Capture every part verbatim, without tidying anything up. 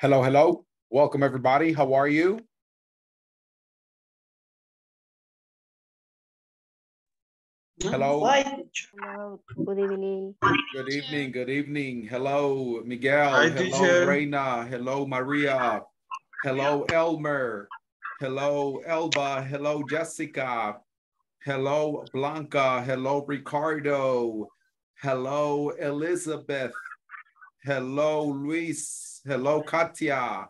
Hello, hello. Welcome, everybody. How are you? Hello. Hello. Good evening. Good evening. Good evening. Hello, Miguel. Hi, hello, teacher. Reina. Hello, Maria. Hello, Elmer. Hello, Elba. Hello, Jessica. Hello, Blanca. Hello, Ricardo. Hello, Elizabeth. Hello, Luis. Hello, Katia.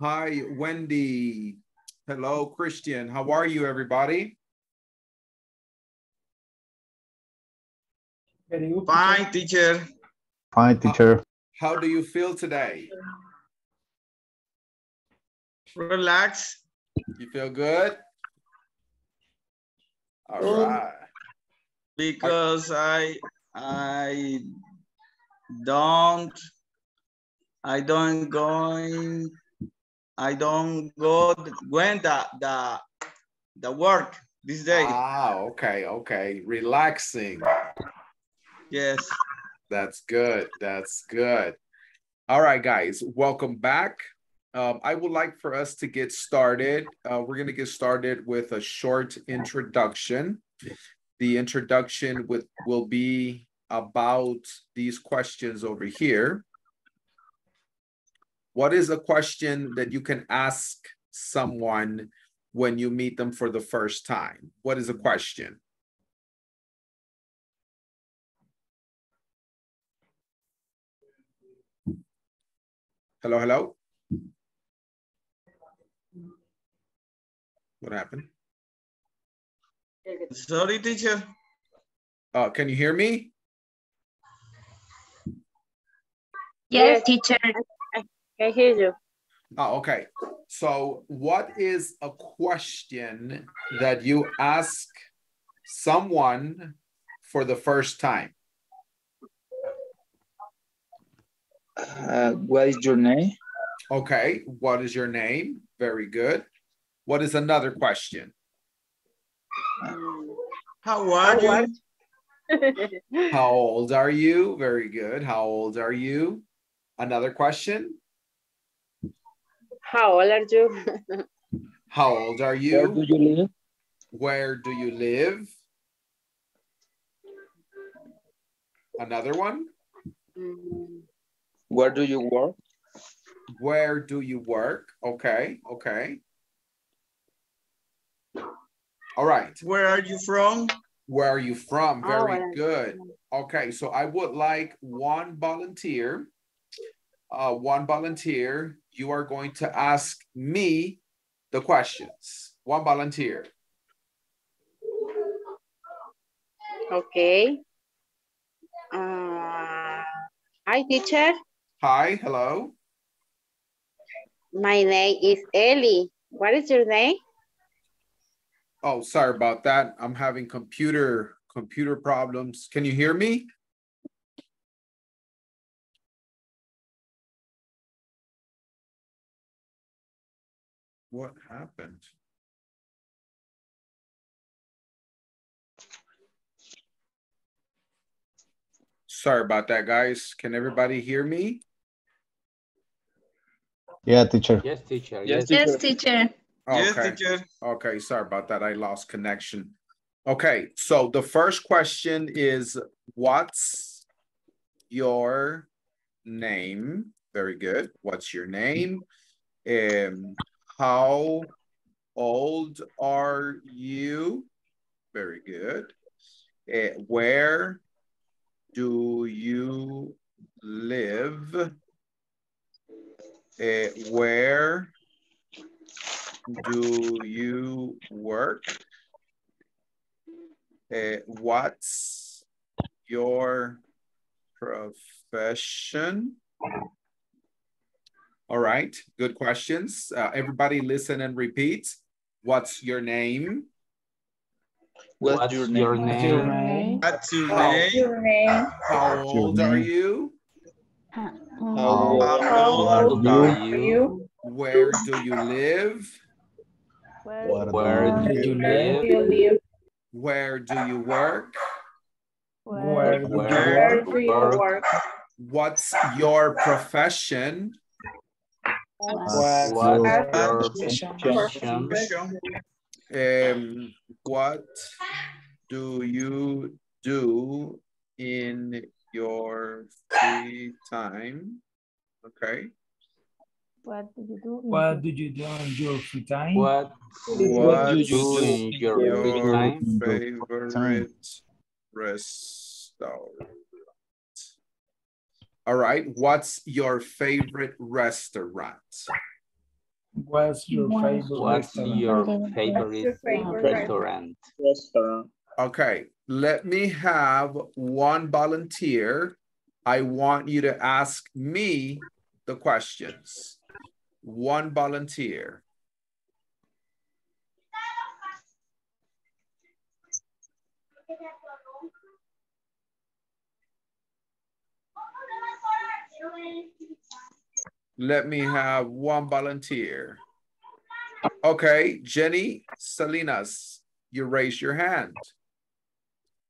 Hi, Wendy. Hello, Christian. How are you, everybody? Fine, teacher. Fine, teacher. How, how do you feel today? Relax. You feel good? All um, right. Because I I don't I don't going I don't go when the the the work this day. Ah, okay, okay. Relaxing. Yes. That's good. That's good. All right, guys, welcome back. Um, I would like for us to get started. Uh, we're going to get started with a short introduction. The introduction with, will be about these questions over here. What is a question that you can ask someone when you meet them for the first time? What is a question? Hello, hello. What happened? Sorry, teacher. Uh, can you hear me? Yes, teacher. I, I hear you. Oh, okay. So what is a question that you ask someone for the first time? Uh, what is your name? Okay, what is your name? Very good. What is another question? How are you? How old are you? Very good. How old are you? Another question? How old are you? How old are you? Where do you live? Where do you live? Another one? Mm-hmm. Where do you work? Where do you work? Okay, okay. All right. Where are you from? Where are you from? Very oh, good. Okay, so I would like one volunteer. Uh, one volunteer, you are going to ask me the questions. One volunteer. Okay. Uh, hi, teacher. Hi, hello. My name is Ellie. What is your name? Oh, sorry about that. I'm having computer computer problems. Can you hear me? What happened? Sorry about that, guys. Can everybody hear me? Yeah, teacher. Yes, teacher. Yes, teacher. Yes, teacher. Okay. Yes, teacher. Okay, sorry about that. I lost connection. Okay, so the first question is, what's your name? Very good. What's your name? Um, how old are you? Very good. Uh, where do you live? Uh, where do you work? Uh, what's your profession? All right, good questions. Uh, everybody listen and repeat. What's your name? What's your name? What's your name? What's your name? How old are you? How old are you? Where do you live? Where, Where do you live? Where do you work? Where do you work? Where do you work? What's your profession? What, what are professions? Um, what do you do in your free time? Okay. What do you do? What do you do in your free time? What, what do you do in your, your free time? Favorite time. Restaurant. All right. What's your favorite restaurant? What's your favorite What's restaurant? Your favorite, your favorite restaurant? restaurant? Okay. Let me have one volunteer. I want you to ask me the questions. One volunteer. Let me have one volunteer. Okay, Jenny Salinas, you raise your hand.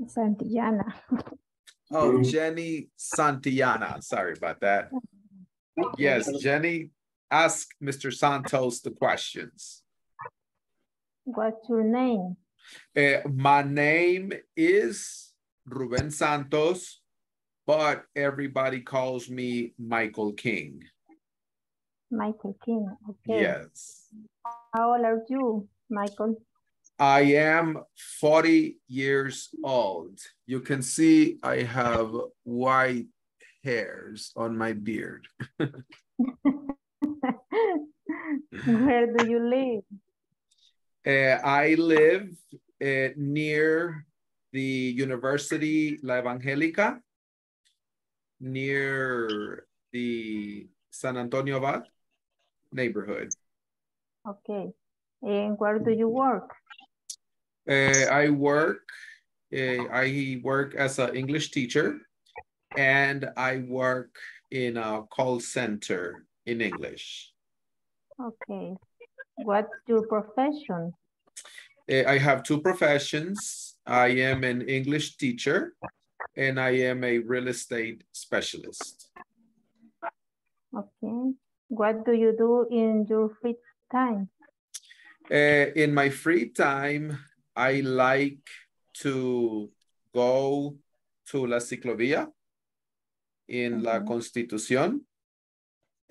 Santillana. Oh, Jenny Santillana. Sorry about that. Yes, Jenny, ask Mister Santos the questions. What's your name? Uh, my name is Ruben Santos, but everybody calls me Michael King. Michael King, okay. Yes. How old are you, Michael? I am forty years old. You can see I have white hairs on my beard. Where do you live? Uh, I live uh, near the University La Evangelica, near the San Antonio Bat neighborhood. Okay, and where do you work? Uh, I work, uh, I work as an English teacher, and I work in a call center in English. Okay, what's your profession? Uh, I have two professions. I am an English teacher, and I am a real estate specialist. Okay. What do you do in your free time? Uh, in my free time, I like to go to La Ciclovía in mm-hmm. La Constitución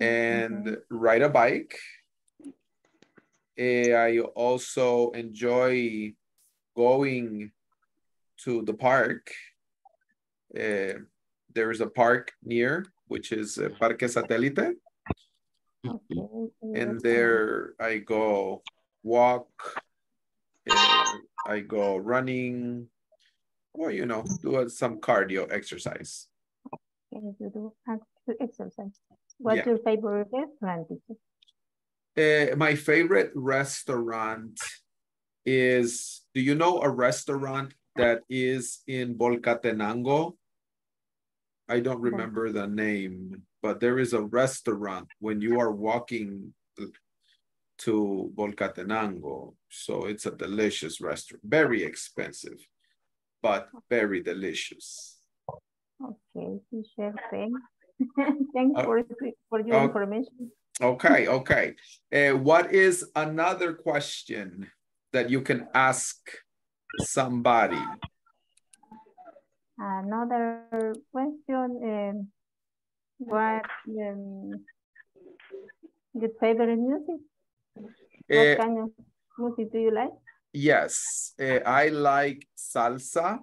and mm-hmm. ride a bike. Uh, I also enjoy going to the park. Uh, there is a park near, which is uh, Parque Satellite. Okay. And there I go walk, uh, I go running, or, you know, do uh, some cardio exercise. Okay, you do exercise. What's yeah. your favorite restaurant? Uh, my favorite restaurant is, do you know a restaurant that is in Volcatenango? I don't remember the name, but there is a restaurant when you are walking to Volcatenango. So it's a delicious restaurant, very expensive, but very delicious. Okay, Chef, thanks uh, for, for your uh, information. Okay, okay. Uh, what is another question that you can ask somebody? Another question, um, what um, your favorite music? Uh, what kind of music do you like? Yes, uh, I like salsa,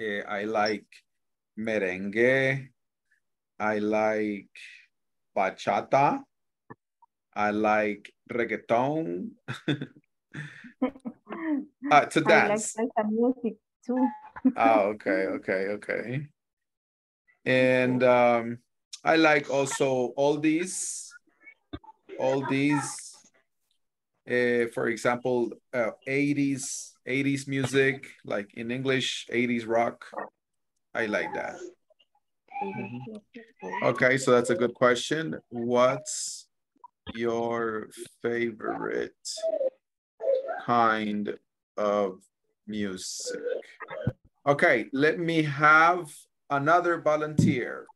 uh, I like merengue, I like bachata, I like reggaeton, uh, to dance. I like salsa music too. Oh, okay, okay, okay. And um, I like also all these, all these, uh, for example, uh, eighties, eighties music, like in English, eighties rock. I like that. Mm-hmm. Okay, so that's a good question. What's your favorite kind of music? Okay, let me have another volunteer.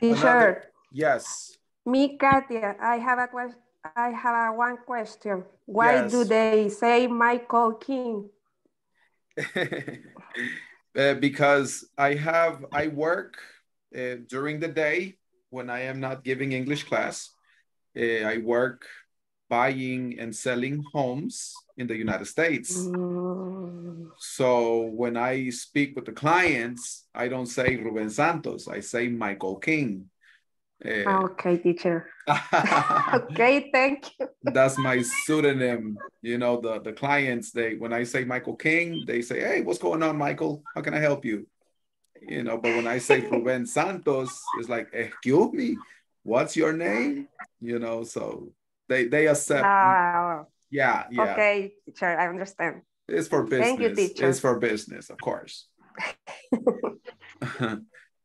Teacher. Yes. Me, Katia, I have a question. I have a one question. Why yes. do they say Michael King? uh, because I have, I work uh, during the day when I am not giving English class. Uh, I work buying and selling homes in the United States. Mm. So when I speak with the clients, I don't say Ruben Santos, I say Michael King. Uh, okay, teacher. Okay, thank you. That's my pseudonym. You know, the, the clients, they when I say Michael King, they say, hey, what's going on, Michael? How can I help you? You know, but when I say Ruben Santos, it's like, excuse me, what's your name? You know, so they, they accept. Uh, yeah, yeah. Okay, teacher, I understand. It's for business. Thank you, teacher. It's for business, of course.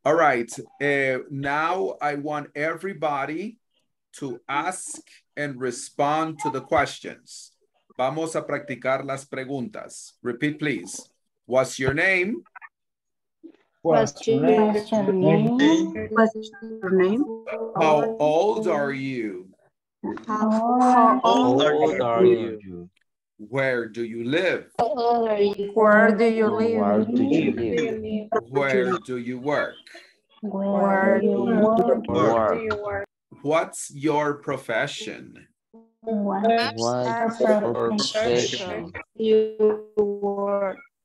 All right, uh, now I want everybody to ask and respond to the questions. Vamos a practicar las preguntas. Repeat, please. What's your name? What's your name? What's your name? What's your name? How old are you? How old are you? Where do you live? Where do you live? Where do you live? Where do you work? Where do you work? What's your profession? What's your profession?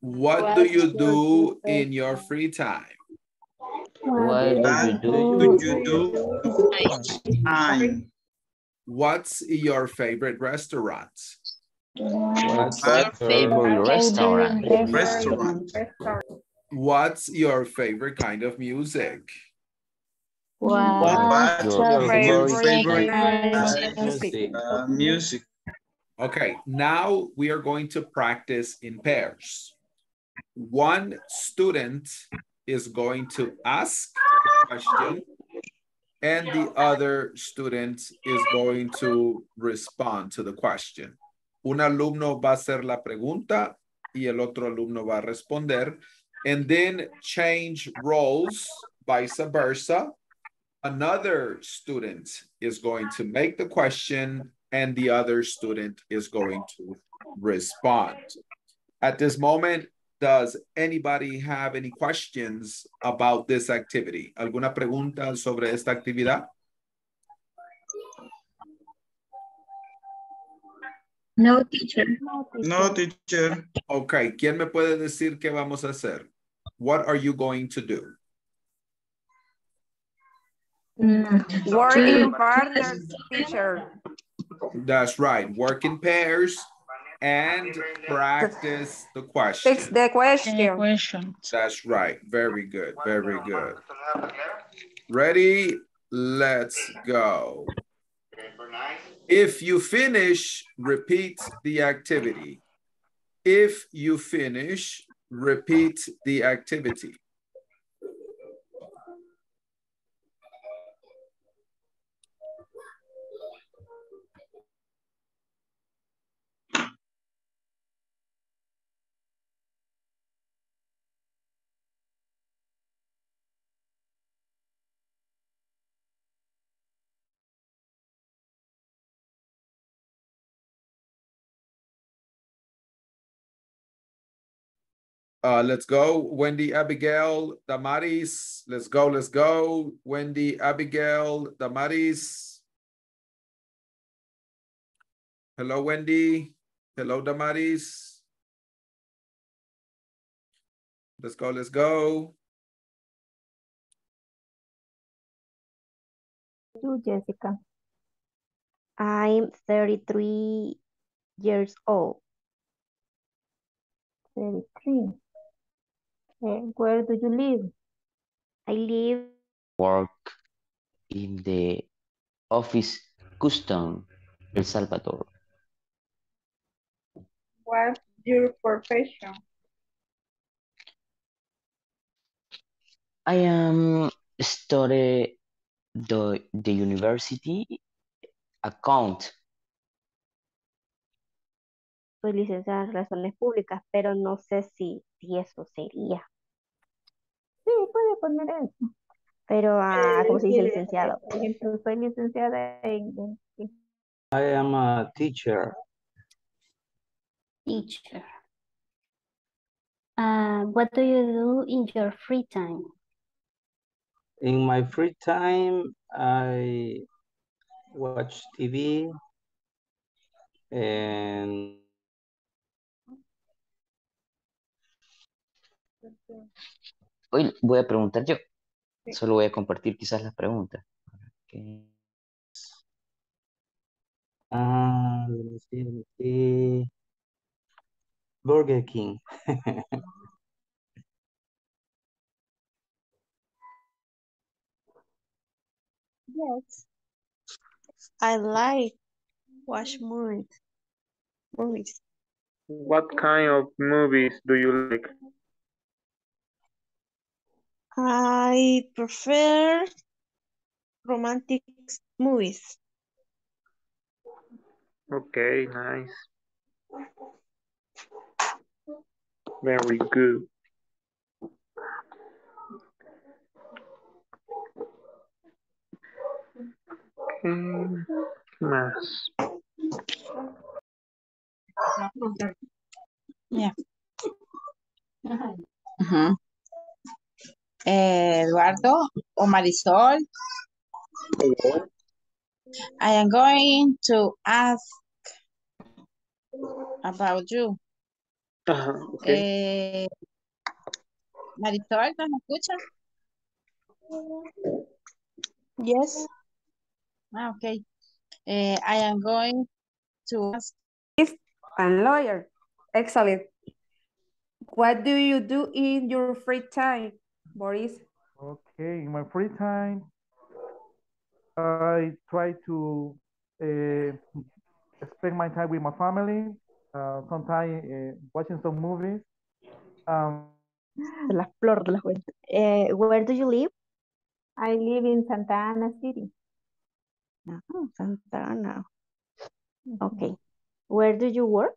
What do you do in your free time? What do you do in time? What's your favorite restaurant? What's your favorite restaurant? Restaurant. What's your favorite kind of music? What's your favorite kind of music? Music. Okay, now we are going to practice in pairs. One student is going to ask a question and the other student is going to respond to the question. Un alumno va a hacer la pregunta y el otro alumno va a responder. And then change roles, vice versa. Another student is going to make the question and the other student is going to respond. At this moment, does anybody have any questions about this activity? ¿Alguna pregunta sobre esta actividad? No, teacher. No, teacher. Okay, ¿quién me puede decir qué vamos a hacer? What are you going to do? Mm, work in partners, teacher. That's right, work in pairs and practice the question. Fix the question. That's right, very good, very good. Ready? Let's go. If you finish, repeat the activity. If you finish, repeat the activity. Uh, let's go, Wendy, Abigail, Damaris. Let's go, let's go. Wendy, Abigail, Damaris. Hello, Wendy. Hello, Damaris. Let's go, let's go. Hello, Jessica. I'm thirty-three years old. thirty-three. And where do you live? I live. Work in the office custom, El Salvador. What's your profession? I am study the the university account. Soy licenciada en Relaciones Públicas, pero no sé si, si eso sería. Sí, puede poner eso. Pero, ah, ¿cómo se dice licenciado? Por ejemplo, soy licenciada en... I am a teacher. Teacher. Uh, what do you do in your free time? In my free time, I watch T V and... Hoy voy a preguntar yo. Solo voy a compartir quizás las preguntas. Okay. Ah, Burger King. Yes. I like watch movies. Movies. What kind of movies do you like? I prefer romantic movies. Okay, nice. Very good. Okay, más. Yeah. Uh-huh. Eduardo or Marisol. Hello. I am going to ask about you. Uh-huh, okay. eh, Marisol, ¿nos escucha? Yes. Ah, okay. Eh, I am going to ask. I'm a lawyer. Excellent. What do you do in your free time? Boris. Okay, in my free time, I try to uh, spend my time with my family, uh, sometimes uh, watching some movies. Um, la flor de la cuenta. Uh, where do you live? I live in Santa Ana City. Oh, Santa Ana. Okay. Where do you work?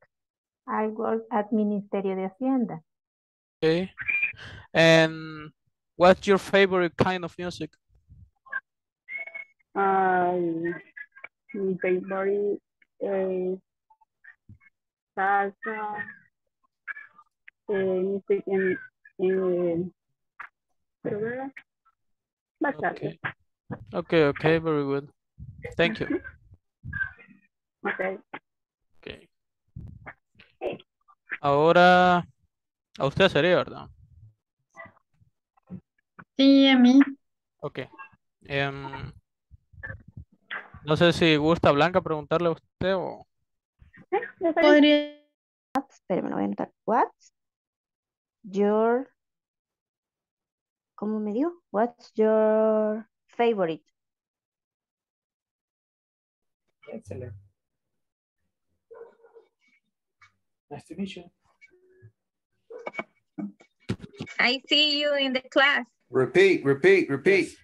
I work at Ministerio de Hacienda. Okay. And what's your favorite kind of music? Um, my favorite is salsa, uh, music, and in, in, okay. Okay, okay, very good. Thank you. Okay. Okay. Ahora, a usted sería, ¿verdad? Sí, a mí. Ok. Um, no sé si gusta Blanca preguntarle a usted o... Podría... Espérame, lo voy a anotar. What? Your... ¿Cómo me dio? What's your favorite? Excelente. Nice to meet you. I see you in the class. Repeat, repeat, repeat. Yes.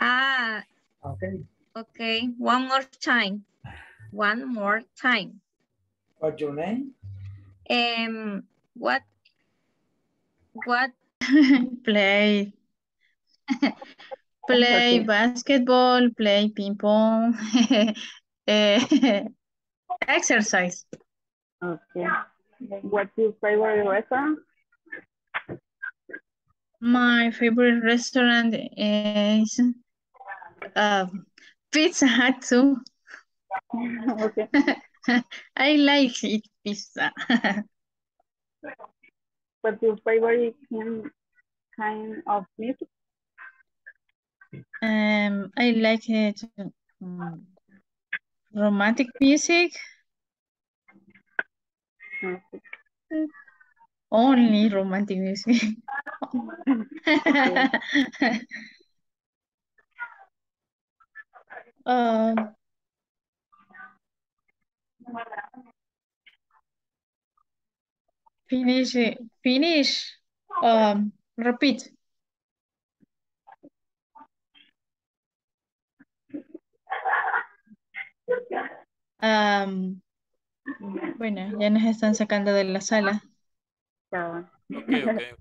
Ah. Okay. Okay. One more time. One more time. What's your name? Um. What? What? Play. Play basketball. Play ping pong. Exercise. Okay. What's your favorite restaurant? My favorite restaurant is uh, Pizza Hut too. Okay. I like eat pizza. What's your favorite kind of music? Um, I like it um, romantic music. Okay. Only romantic music. Okay. uh, finish, finish, um, repeat. Um, bueno, ya nos están sacando de la sala. Okay, okay, okay.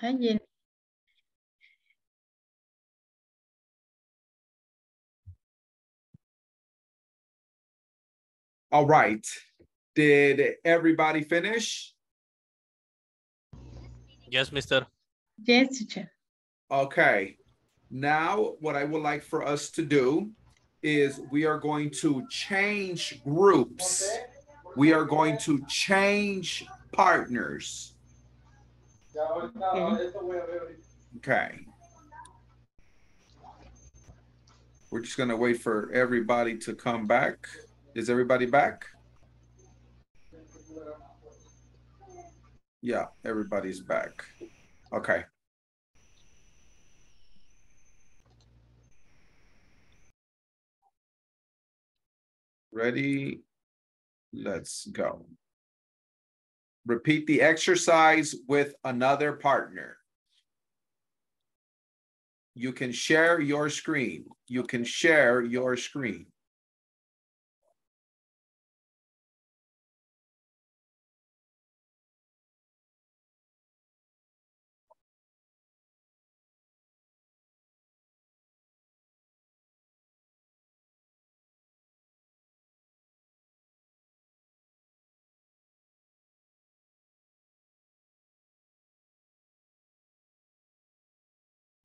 Hi, Jenny. All right. Did everybody finish? Yes, mister. Yes, teacher. Okay. Now, what I would like for us to do is we are going to change groups. We are going to change partners. Okay. Okay. We're just going to wait for everybody to come back. Is everybody back? Yeah, everybody's back. Okay. Ready? Let's go. Repeat the exercise with another partner. You can share your screen. You can share your screen.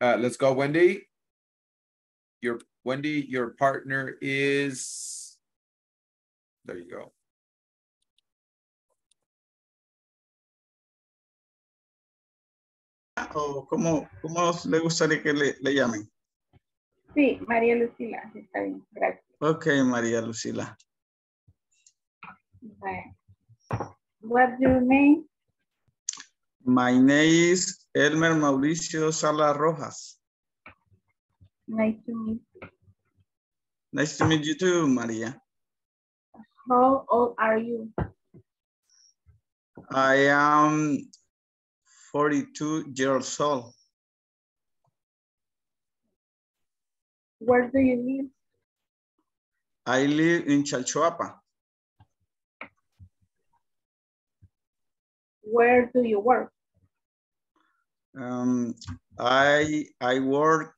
Uh, let's go, Wendy. Your Wendy, your partner is, there you go. Oh, ¿cómo, cómo le gustaría que le, le llamen? Sí, María Lucila, está bien, gracias. Ok, María Lucila. Bye. What's your name? My name is Elmer Mauricio Salas Rojas. Nice to meet you. Nice to meet you too, Maria. How old are you? I am forty-two years old. Where do you live? I live in Chalchuapa. Where do you work? Um, I, I work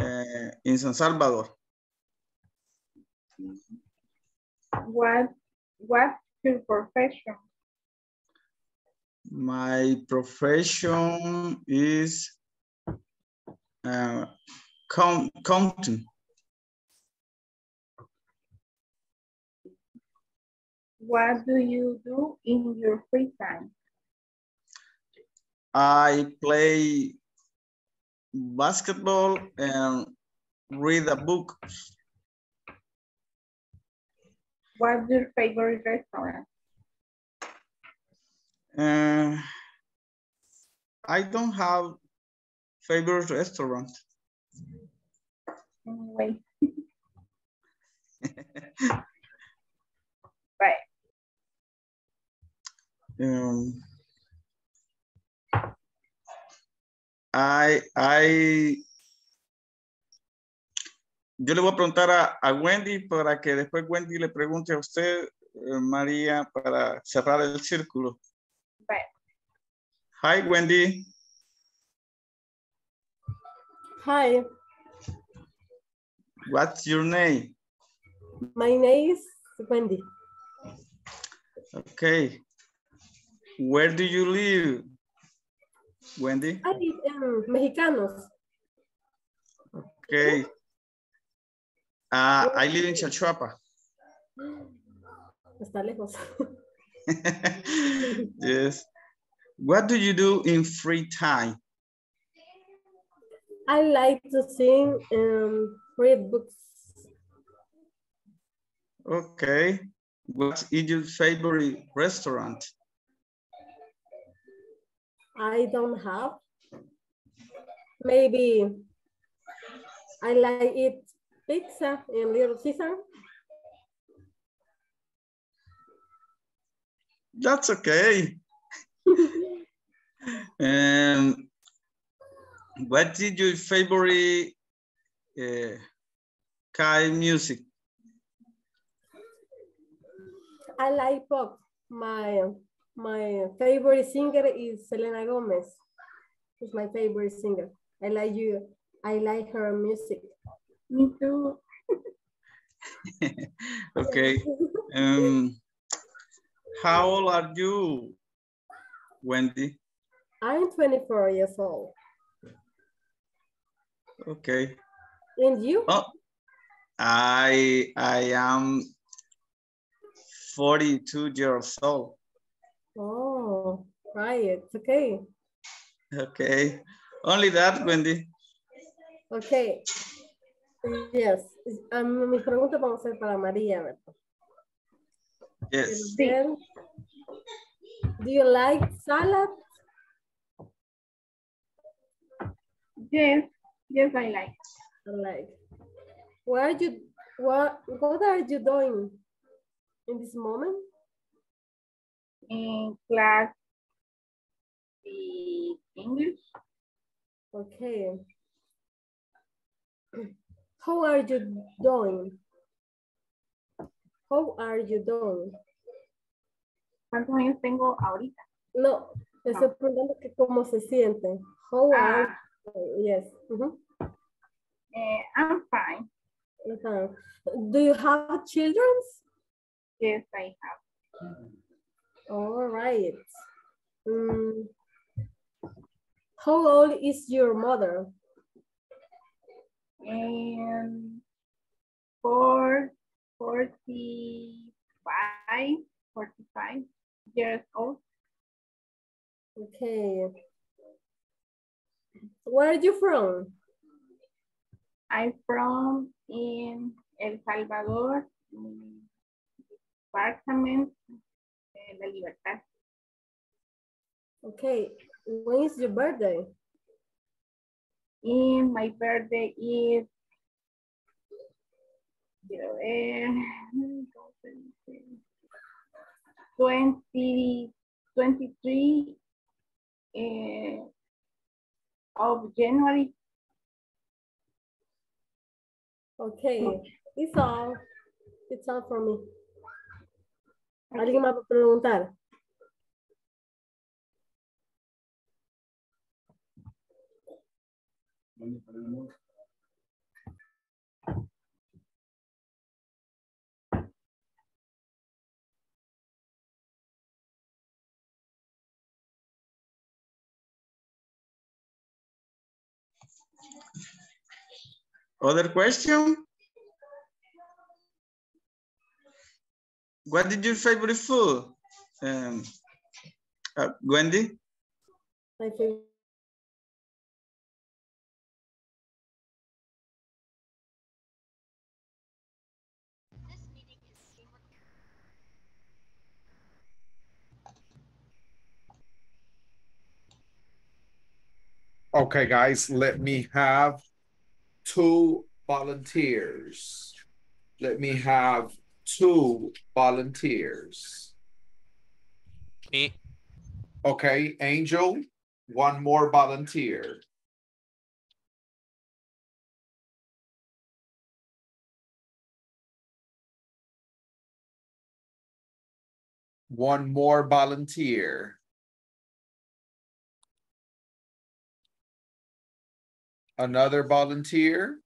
uh, in San Salvador. What, what's your profession? My profession is uh, count, counting. What do you do in your free time? I play basketball and read a book. What's your favorite restaurant? Uh, I don't have favorite restaurant. Anyway. Right. Um. I, I, yo le voy a preguntar a, a Wendy para que después Wendy le pregunte a usted, eh, María, para cerrar el círculo. Bye. Hi, Wendy. Hi. What's your name? My name is Wendy. Okay. Where do you live? Wendy? I live in Mexicanos. Okay. Uh, I live in Chalchuapa. Está lejos. Yes. What do you do in free time? I like to sing and read books. Okay. What is your favorite restaurant? I don't have. Maybe I like eat pizza in Little Caesar. That's okay. um, what is your favorite uh, kind of music? I like pop. My My favorite singer is Selena Gomez. who's my favorite singer. I like you. I like her music. Me too. Okay. Um, how old are you, Wendy? I'm twenty-four years old. Okay. And you? Oh, I I am forty-two years old. Oh, right. Okay. Okay. Only that, Wendy. Okay. Yes. Um, mis preguntas van a ser para María, ¿verdad? Yes. Then, do you like salad? Yes. Yes, I like. I like. What are you? What What are you doing in this moment? In class, the English. Okay. How are you doing? How are you doing? ¿Cuántos años tengo ahorita? No, estoy preguntando que cómo se siente. How ah. are Yes. Mm-hmm. uh, I'm fine. Okay. Do you have children? Yes, I have. All right. Um, how old is your mother? Um, four, forty-five, forty-five years old. Okay. Where are you from? I'm from in El Salvador, in Department de La Libertad. Okay, when is your birthday? In my birthday is twenty, twenty-three. Uh, of January. Okay, it's all. It's all for me. ¿Alguien más va a preguntar? Other question? What did your favorite food? Um, uh, Wendy? My favorite. Okay, guys, let me have two volunteers. Let me have two volunteers. Me. Okay, Angel, one more volunteer. One more volunteer. Another volunteer.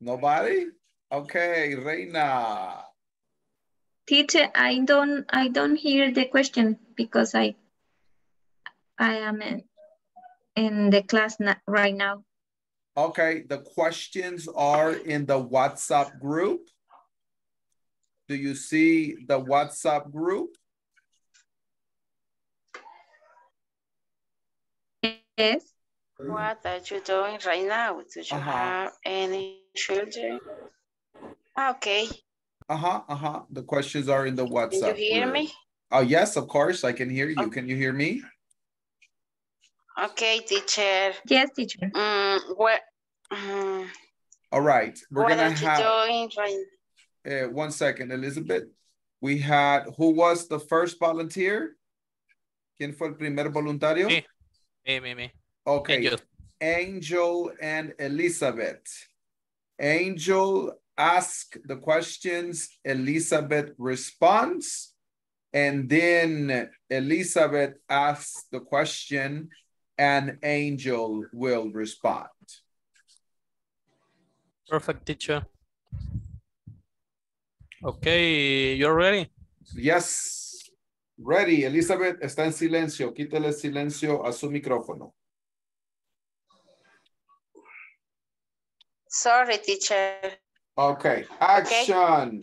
Nobody? Okay, Reina. Teacher, I don't I don't hear the question because I I am in, in the class right now. Okay, the questions are in the WhatsApp group. Do you see the WhatsApp group? Yes. What are you doing right now? Do you uh-huh. have any children? Okay. Uh-huh, uh-huh. The questions are in the WhatsApp. Can you hear group. me? Oh, yes, of course, I can hear you. Okay. Can you hear me? Okay, teacher. Yes, teacher. Um, what, um, All right, we're going to have... What are you doing right now? Uh, one second, Elizabeth. We had, who was the first volunteer? ¿Quién fue el primer voluntario? Me, me, me. me. Okay, Angel. Angel and Elizabeth. Angel, ask the questions, Elizabeth responds, and then Elizabeth asks the question and Angel will respond. Perfect, teacher. Okay, you're ready? Yes, ready. Elizabeth está en silencio. Quítale silencio a su micrófono. Sorry, teacher. Okay, action.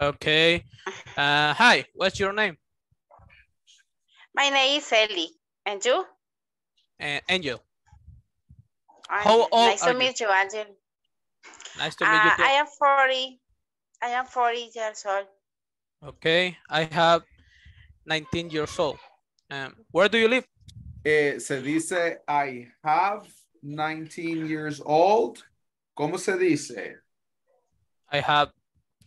Okay. Uh, hi, what's your name? My name is Ellie. And you? Uh, Angel. I'm, How old nice are to meet you, you Angel. Nice to meet uh, you. Too. I am forty. I am forty years old. Okay, I have nineteen years old. Um, where do you live? Eh, se dice I have nineteen years old. ¿Cómo se dice? I have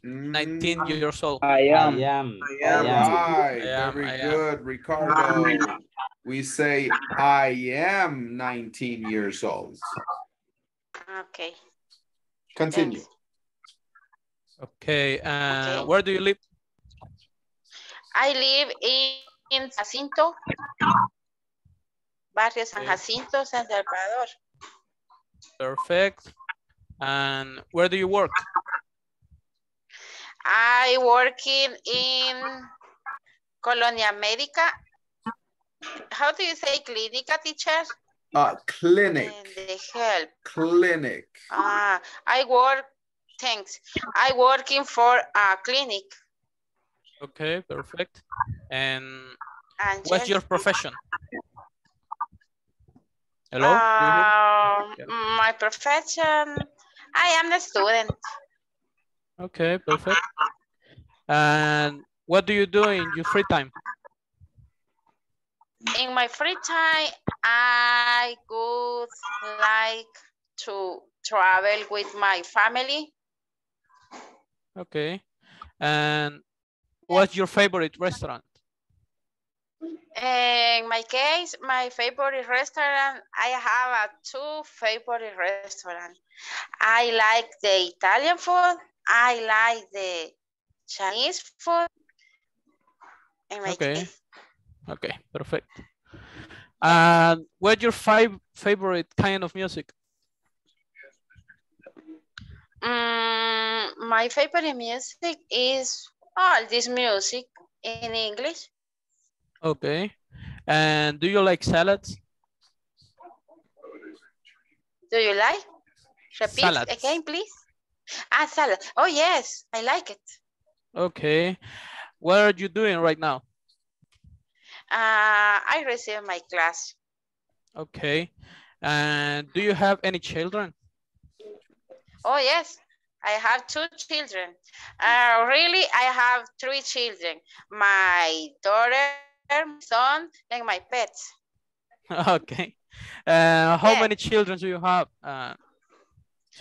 nineteen mm, years old. I am. I am. I am. Right. I am. Very I am. Good, Ricardo. We say I am nineteen years old. Okay. Continue. Thanks. Okay, uh, okay. Where do you live? I live in, in San Jacinto, Barrio San Jacinto, San Salvador. Perfect. And where do you work? I work in, in Colonia America. How do you say clínica, teacher? Uh, clinic. The help. Clinic. Ah, I work. Thanks. I working for a clinic. Okay, perfect. And Angel. What's your profession? Hello? Uh, yeah. My profession, I am a student. Okay, perfect. And what do you do in your free time? In my free time, I would like to travel with my family. Okay, and what's your favorite restaurant? In my case, my favorite restaurant, I have a two favorite restaurants. I like the Italian food. I like the Chinese food. In my okay. Case. Okay, perfect. And what's your five favorite kind of music? Um, my favorite music is all this music in English. Okay. And do you like salads? Do you like? Repeat salads. Again, please. Ah, salad. Oh, yes. I like it. Okay. What are you doing right now? Uh, I received my class. Okay. And do you have any children? Oh, yes, I have two children. Uh, really, I have three children. My daughter, my son, and my pets. Okay. Uh, how yes. many children do you have? Uh,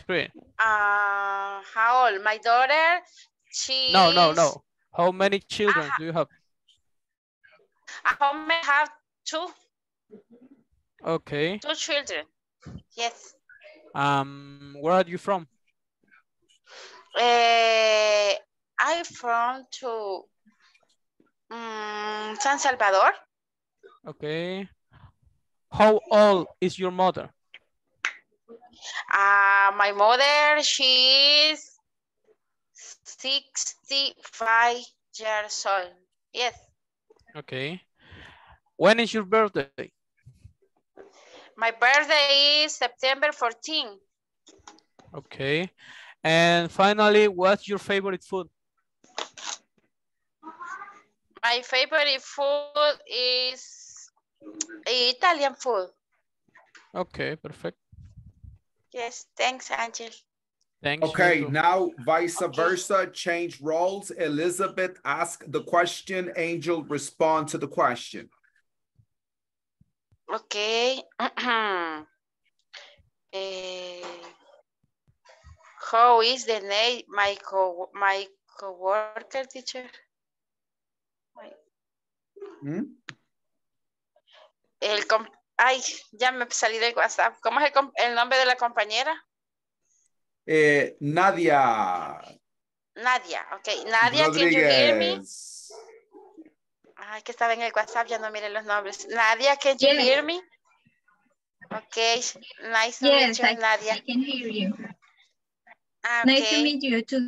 three. Uh, how old? My daughter, she... No, no, no. How many children uh, do you have? I have two. Okay. Two children. Yes. Um, where are you from? Uh, I'm from to um, San Salvador. Okay. How old is your mother? Uh, my mother, she is sixty-five years old. Yes. Okay. When is your birthday? My birthday is September fourteenth. Okay. And finally, what's your favorite food? My favorite food is Italian food. Okay, perfect. Yes, thanks, Angel. Thanks. Okay, now vice okay. versa, change roles. Elizabeth asks the question, Angel responds to the question. Okay. uh, how is the name my co my coworker, teacher? Hmm? El com Ay, ya me salí del WhatsApp. ¿Cómo es el, el nombre de la compañera? eh, Nadia. Nadia, ok. Nadia, Rodríguez. Can you hear me? Ay, que estaba en el WhatsApp, ya no miren los nombres. Nadia, can you yes. hear me? Okay, nice to yes, meet you, I, Nadia. I can hear you. Okay. Nice to meet you too.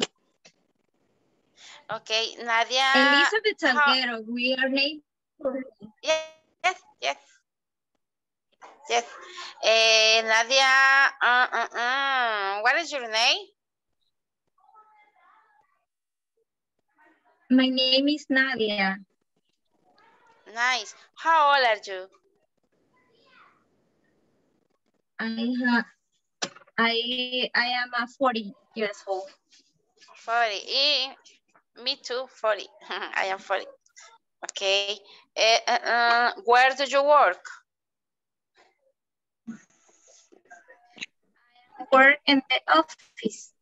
Okay, Nadia. Elizabeth Salguero, we are neighbors. Yes, yes, yes. Yes. Eh, Nadia, uh, uh, uh. what is your name? My name is Nadia. Nice. How old are you? I have, I, I am a forty years old. forty. Eh, me too, forty. I am forty. Okay. Uh, uh, uh, where do you work? I work in the office.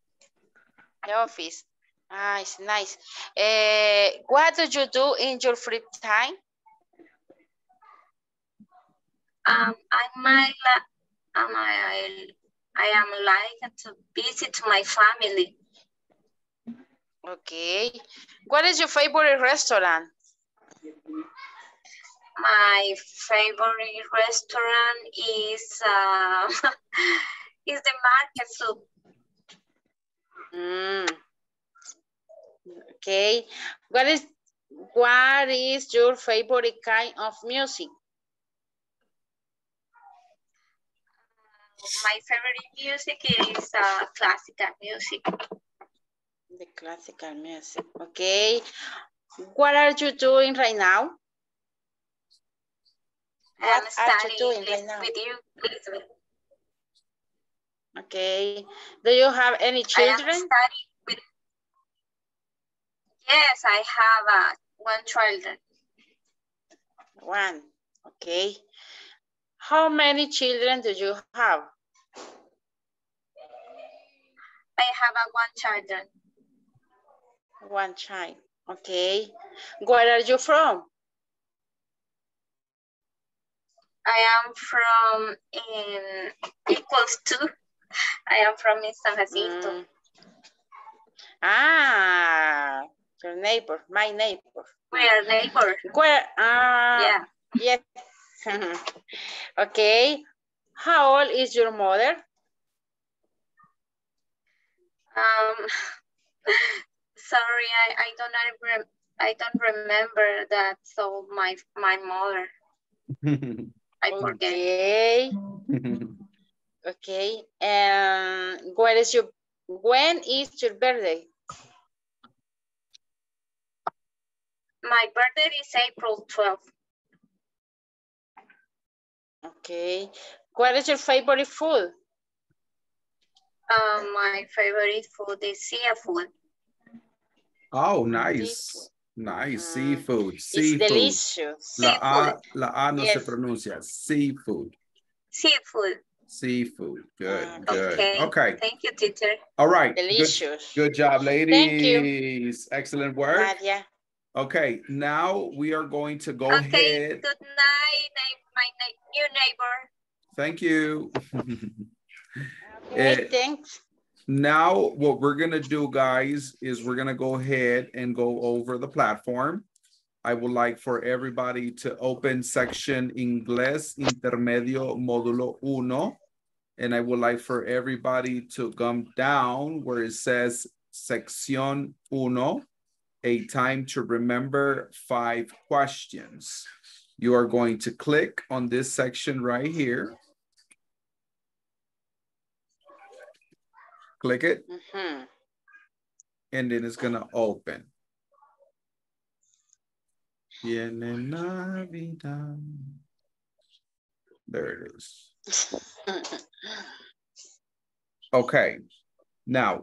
The office. Nice, nice. Uh, what do you do in your free time? Um, I might. Um, I, I am like to visit my family. Okay. What is your favorite restaurant? My favorite restaurant is uh, is the market soup. Mm. Okay. What is what is your favorite kind of music? My favorite music is uh, classical music. The classical music, okay. What are you doing right now? I'm what studying are you doing right now? With you. Elizabeth. Okay. Do you have any children? I am studying with... Yes, I have uh, one child. One, okay. How many children do you have? I have a one child. One child, okay. Where are you from? I am from in equals two. I am from in San Jacinto. Mm. Ah, your neighbor, my neighbor. We are neighbor. Where? Ah, yeah. Yes. Okay, how old is your mother? Um, sorry, I, I don't I don't remember that. So my my mother, I forget. Okay. Okay, and um, where is your when is your birthday? My birthday is April twelfth. Okay, what is your favorite food? Uh, my favorite food is seafood. Oh, nice, seafood. Nice, mm. seafood, seafood. It's delicious. La A, la A no yes. se pronuncia, seafood. Seafood. Seafood, good, mm. good. Okay. okay, thank you, teacher. All right, delicious. Good, good job, ladies. Thank you. Excellent work. Nadia. Okay, now we are going to go okay, ahead. Okay, good night, my new neighbor. Thank you. Okay, thanks. Now what we're going to do, guys, is we're going to go ahead and go over the platform. I would like for everybody to open section Inglés Intermedio Módulo uno. And I would like for everybody to come down where it says Sección uno. A time to remember five questions. You are going to click on this section right here. Click it. Mm-hmm. And then it's gonna open. There it is. Okay, now,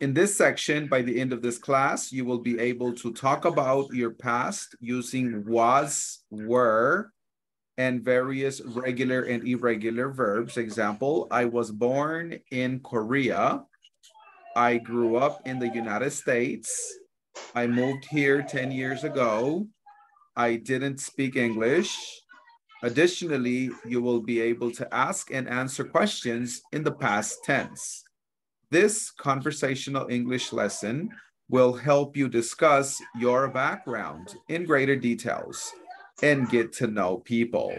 in this section, by the end of this class, you will be able to talk about your past using was, were, and various regular and irregular verbs. Example, I was born in Korea. I grew up in the United States. I moved here ten years ago. I didn't speak English. Additionally, you will be able to ask and answer questions in the past tense. This conversational English lesson will help you discuss your background in greater details and get to know people.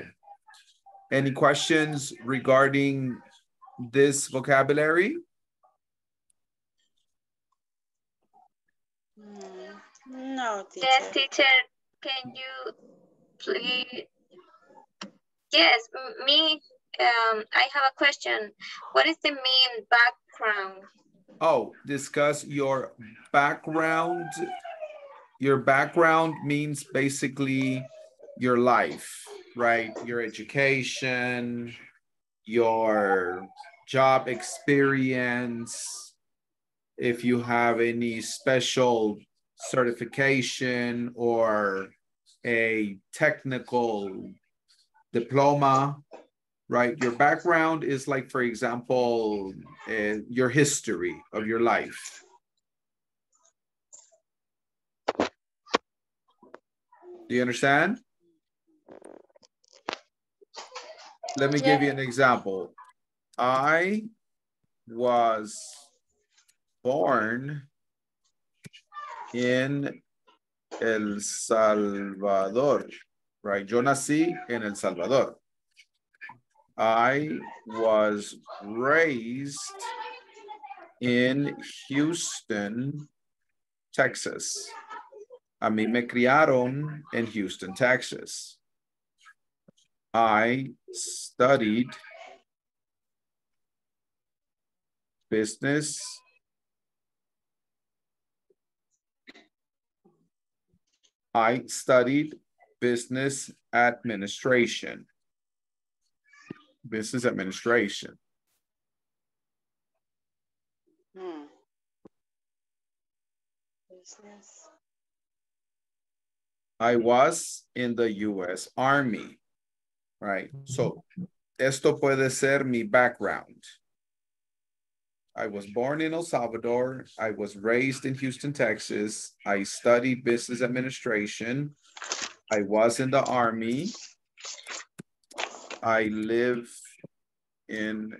Any questions regarding this vocabulary? No, teacher. Yes, teacher, can you please? Yes, me, um, I have a question. What is the main background? Oh, discuss your background. Your background means basically your life, right? Your education, your job experience, if you have any special certification or a technical diploma, right? Your background is like, for example, uh, your history of your life. Do you understand? Let me give you an example. I was born in El Salvador, right? Yo nací en El Salvador. I was raised in Houston, Texas. A mí me criaron en Houston, Texas. I studied business I studied business administration. Business administration. Hmm. Business. I was in the U S Army, right? So, esto puede ser mi background. I was born in El Salvador. I was raised in Houston, Texas. I studied business administration. I was in the Army. I live in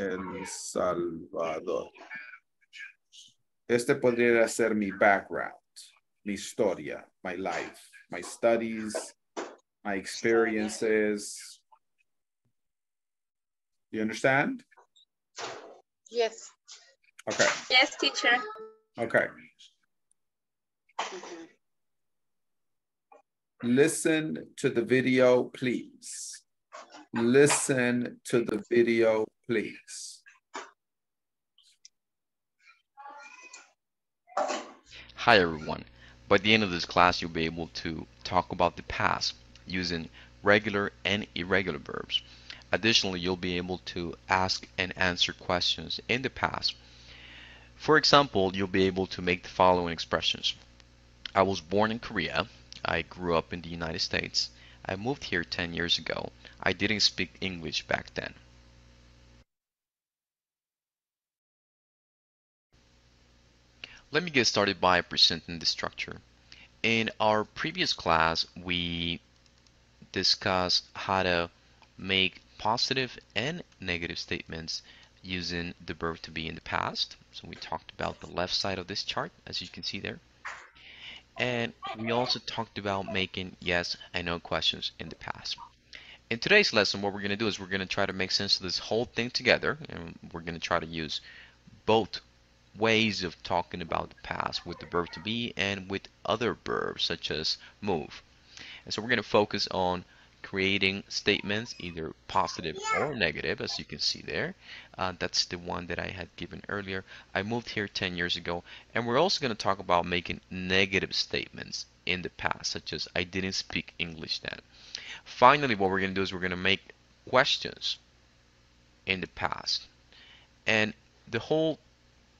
El Salvador. Este podría ser mi background, mi historia, my life, my studies, my experiences. You understand? Yes. Okay. Yes, teacher. Okay. Mm-hmm. Listen to the video, please. Listen to the video, please. Hi, everyone. By the end of this class, you'll be able to talk about the past using regular and irregular verbs. Additionally, you'll be able to ask and answer questions in the past. For example, you'll be able to make the following expressions. I was born in Korea. I grew up in the United States. I moved here ten years ago. I didn't speak English back then. Let me get started by presenting the structure. In our previous class, we discussed how to make positive and negative statements using the verb to be in the past. So we talked about the left side of this chart, as you can see there. And we also talked about making yes and no questions in the past. In today's lesson, what we're going to do is we're going to try to make sense of this whole thing together. And we're going to try to use both ways of talking about the past with the verb to be and with other verbs such as move. And so we're going to focus on creating statements, either positive or negative, as you can see there. Uh, that's the one that I had given earlier. I moved here ten years ago. And we're also going to talk about making negative statements in the past, such as I didn't speak English then. Finally, what we're going to do is we're going to make questions in the past. And the whole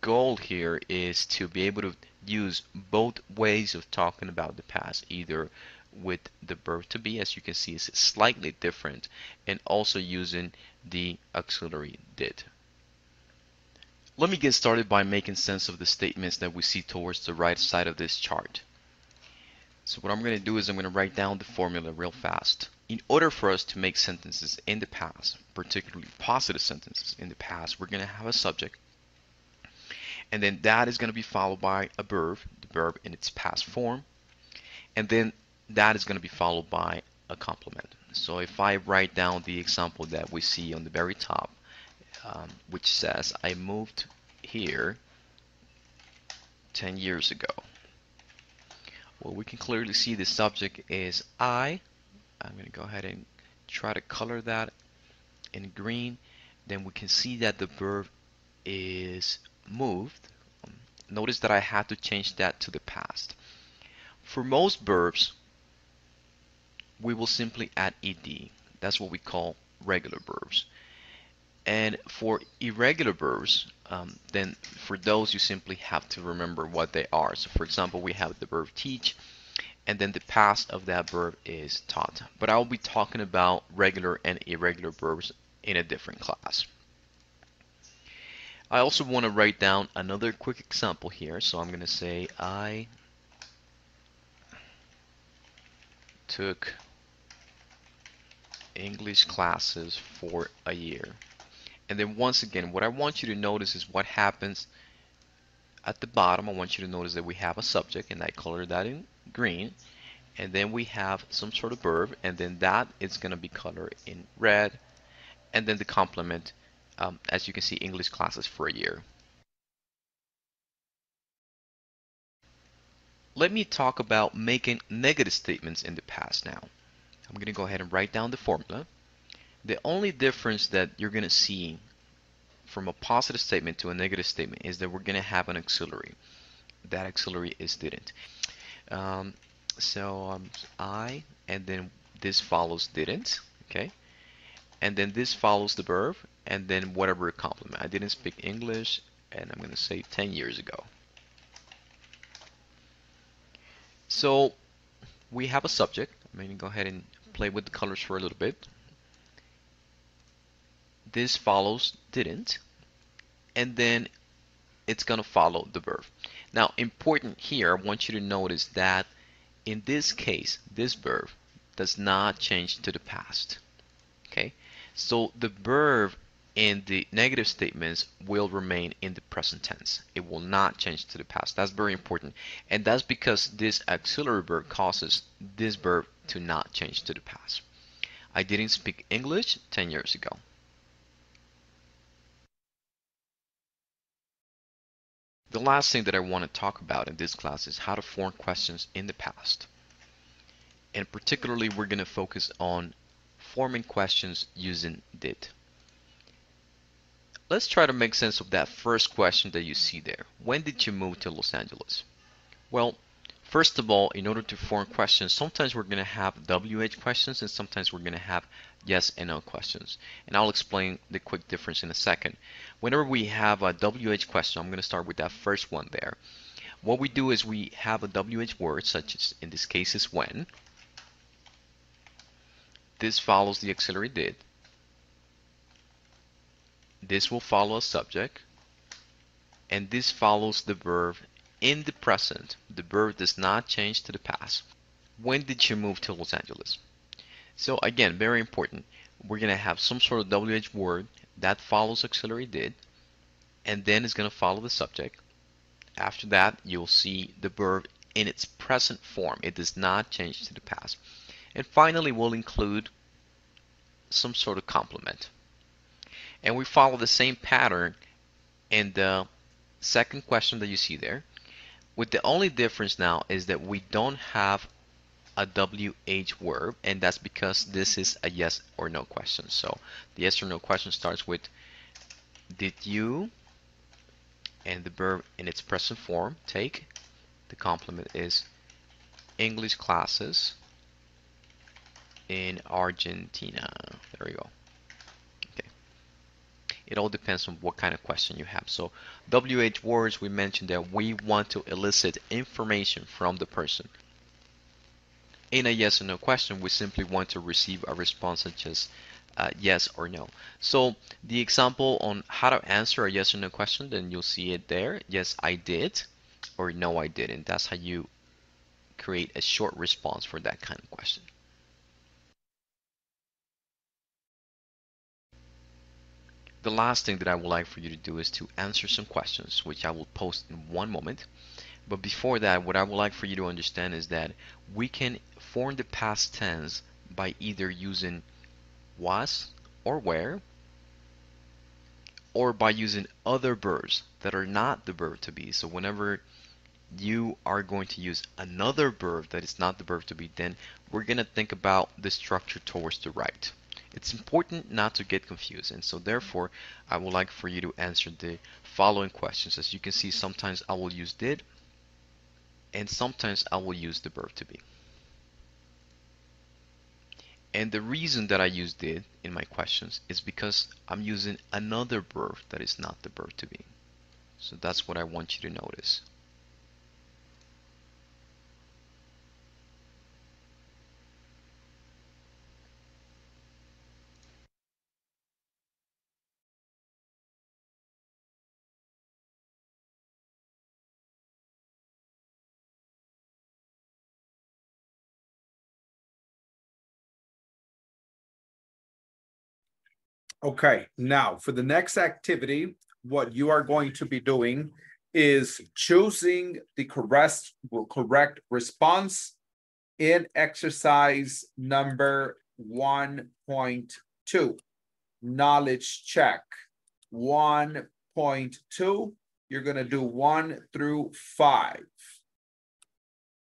goal here is to be able to use both ways of talking about the past, either with the verb to be, as you can see, is slightly different, and also using the auxiliary did. Let me get started by making sense of the statements that we see towards the right side of this chart. So what I'm going to do is I'm going to write down the formula real fast. In order for us to make sentences in the past, particularly positive sentences in the past, we're going to have a subject, and then that is going to be followed by a verb, the verb in its past form, and then that is going to be followed by a complement. So if I write down the example that we see on the very top, um, which says I moved here ten years ago, well, we can clearly see the subject is I. I'm going to go ahead and try to color that in green. Then we can see that the verb is moved. Notice that I had to change that to the past. For most verbs, we will simply add ed. That's what we call regular verbs. And for irregular verbs, um, then for those you simply have to remember what they are. So for example, we have the verb teach, and then the past of that verb is taught. But I'll be talking about regular and irregular verbs in a different class. I also want to write down another quick example here. So I'm going to say I took English classes for a year. And then once again, what I want you to notice is what happens at the bottom. I want you to notice that we have a subject, and I color that in green, and then we have some sort of verb, and then that is going to be colored in red, and then the complement, um, as you can see, English classes for a year. Let me talk about making negative statements in the past now. I'm going to go ahead and write down the formula. The only difference that you're going to see from a positive statement to a negative statement is that we're going to have an auxiliary. That auxiliary is didn't. Um, so um, I, and then this follows didn't, okay? And then this follows the verb, and then whatever complement. I didn't speak English, and I'm going to say ten years ago. So we have a subject. I'm going to go ahead and play with the colors for a little bit. This follows didn't, and then it's going to follow the verb. Now, important here, I want you to notice that in this case, this verb does not change to the past. Okay, so the verb in the negative statements will remain in the present tense. It will not change to the past. That's very important, and that's because this auxiliary verb causes this verb to not change to the past. I didn't speak English ten years ago. The last thing that I want to talk about in this class is how to form questions in the past. And particularly, we're going to focus on forming questions using did. Let's try to make sense of that first question that you see there. When did you move to Los Angeles? Well, first of all, in order to form questions, sometimes we're going to have W H questions, and sometimes we're going to have yes and no questions. And I'll explain the quick difference in a second. Whenever we have a W H question, I'm going to start with that first one there. What we do is we have a W H word, such as in this case is when. This follows the auxiliary did. This will follow a subject, and this follows the verb in the present. The verb does not change to the past. When did you move to Los Angeles? So again, very important. We're going to have some sort of W H word that follows auxiliary did, and then it's going to follow the subject. After that, you'll see the verb in its present form. It does not change to the past. And finally, we'll include some sort of complement. And we follow the same pattern in the second question that you see there. With the only difference now is that we don't have a W H verb, and that's because this is a yes or no question. So the yes or no question starts with did you, and the verb in its present form, take. The complement is English classes in Argentina. There we go. Okay. It all depends on what kind of question you have. So W H words, we mentioned that we want to elicit information from the person. In a yes or no question, we simply want to receive a response such as uh, yes or no. So the example on how to answer a yes or no question, then you'll see it there. Yes, I did, or no, I didn't. That's how you create a short response for that kind of question. The last thing that I would like for you to do is to answer some questions, which I will post in one moment. But before that, what I would like for you to understand is that we can form the past tense by either using was or were, or by using other verbs that are not the verb to be. So whenever you are going to use another verb that is not the verb to be, then we're going to think about the structure towards the right. It's important not to get confused, and so therefore I would like for you to answer the following questions. As you can see, sometimes I will use did and sometimes I will use the verb to be. And the reason that I use did in my questions is because I'm using another verb that is not the verb to be. So that's what I want you to notice. Okay, now for the next activity, what you are going to be doing is choosing the correct, correct response in exercise number one point two, knowledge check. one point two, you're gonna do one through five.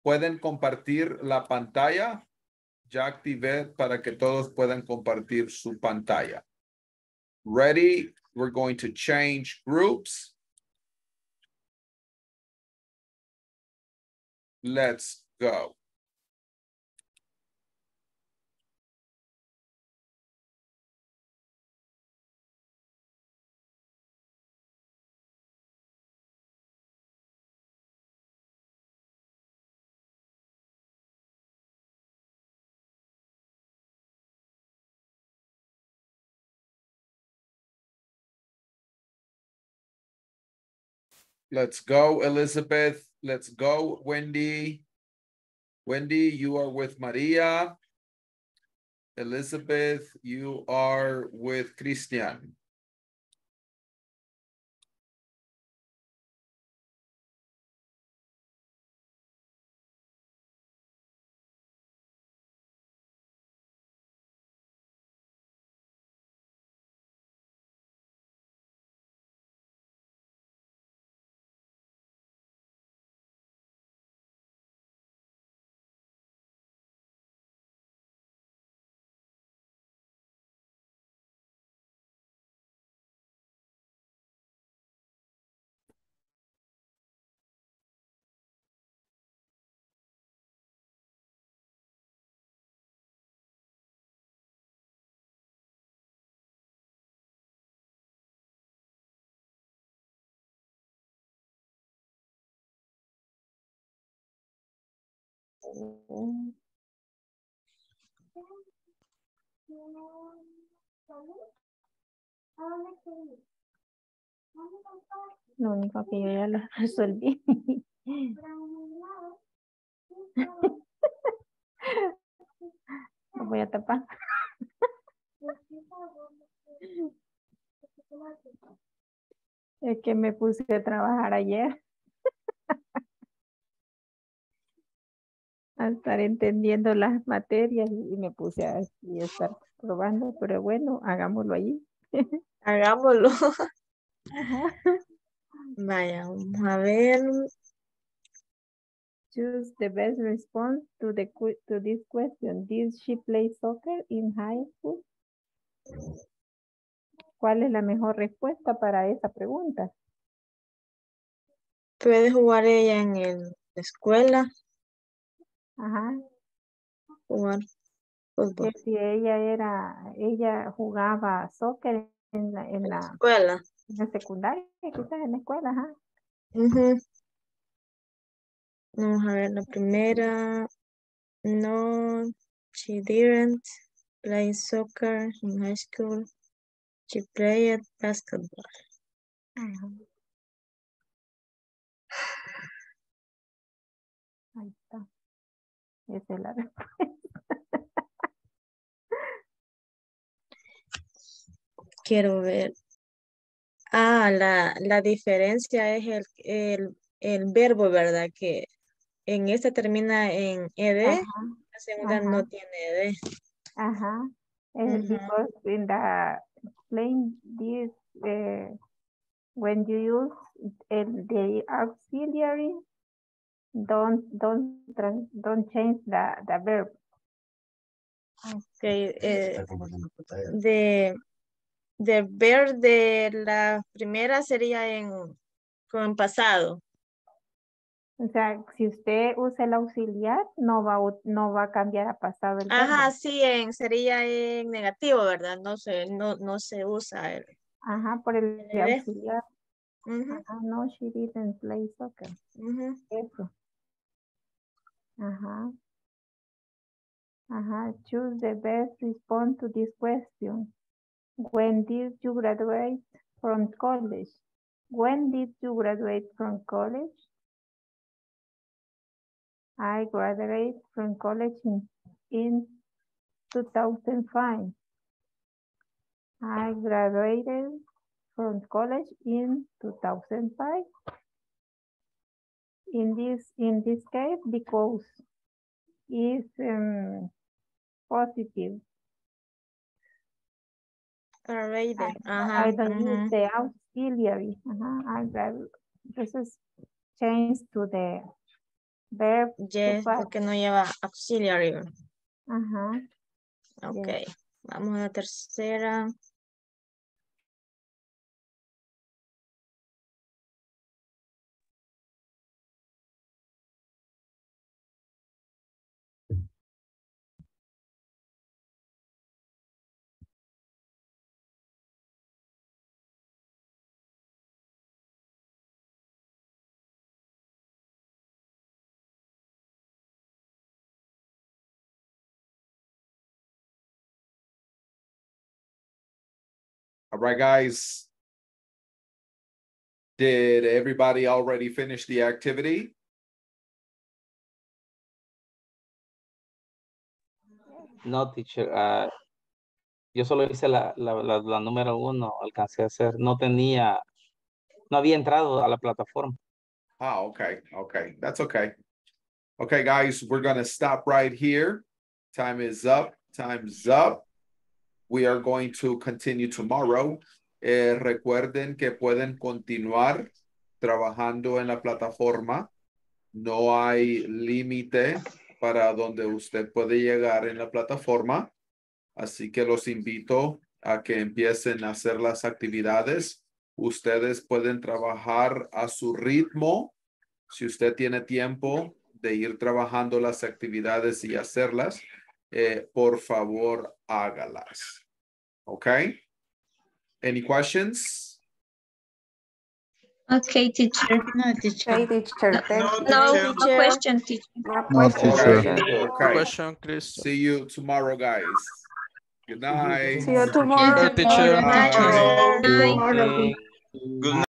Pueden compartir la pantalla. Ya activé para que todos puedan compartir su pantalla. Ready? We're going to change groups. Let's go. Let's go, Elizabeth. Let's go, Wendy. Wendy, you are with Maria. Elizabeth, you are with Christian. Lo único que yo ya lo resolví. Lo voy a tapar. Es que me puse a trabajar ayer. A estar entendiendo las materias y me puse a, a estar probando, pero bueno, hagámoslo allí. Hagámoslo. Ajá. Vaya, vamos a ver. Choose the best response to the to this question. Did she play soccer in high school? ¿Cuál es la mejor respuesta para esa pregunta? ¿Puede jugar ella en el, la escuela? Ajá. Jugar fútbol. Que si ella era, ella jugaba soccer en la, en la escuela, en la secundaria, quizás en la escuela, ajá. Uh-huh. Vamos a ver la primera. No, she didn't play soccer in high school. She played basketball. Ajá. Ahí está. Esa es la respuesta. Quiero ver Ah, la, la diferencia es el, el, el verbo, ¿verdad? Que en esta termina en ed, ajá, la segunda, ajá, no tiene ed. Ajá. Uh-huh. Because in the plain, this, uh, when you use uh, the auxiliary, don't don't don't change the the verb. Okay. Eh, de de ver de la primera sería en con pasado. O sea, si usted usa el auxiliar, no va, no va a cambiar a pasado el verbo. Ajá, sí, en, sería en negativo, ¿verdad? No se, no, no se usa el... Ajá, por el, el auxiliar. Uh-huh. Ajá, no, she didn't play soccer. Uh-huh. Eso. Ajá. Ajá, choose the best response to this question. When did you graduate from college? When did you graduate from college? I graduated from college in, in two thousand five. I graduated from college in two thousand five. In this in this case, because is um, positive. All right then. Uh-huh. I don't uh-huh. use the auxiliary. Uh-huh. I graduated. This is changed to the verb, yes, porque no lleva auxiliary. Ajá. Ok, yes. Vamos a la tercera. All right, guys. Did everybody already finish the activity? No, teacher. Uh, yo solo hice la, la, la, la número uno. Alcancé a hacer. No tenía, no había entrado a la plataforma. Ah, okay. Okay. That's okay. Okay, guys, we're going to stop right here. Time is up. Time's up. We are going to continue tomorrow. Eh, recuerden que pueden continuar trabajando en la plataforma. No hay límite para donde usted puede llegar en la plataforma. Así que los invito a que empiecen a hacer las actividades. Ustedes pueden trabajar a su ritmo. Si usted tiene tiempo de ir trabajando las actividades y hacerlas, Eh, por favor, hágalas. Okay? Any questions? Okay, teacher. No, teacher. Okay, teacher. No, no, teacher. No question, teacher. No question. Okay. Question, please. See you tomorrow, guys. Good night. See you tomorrow. Good night. Good night. Good night. Good night.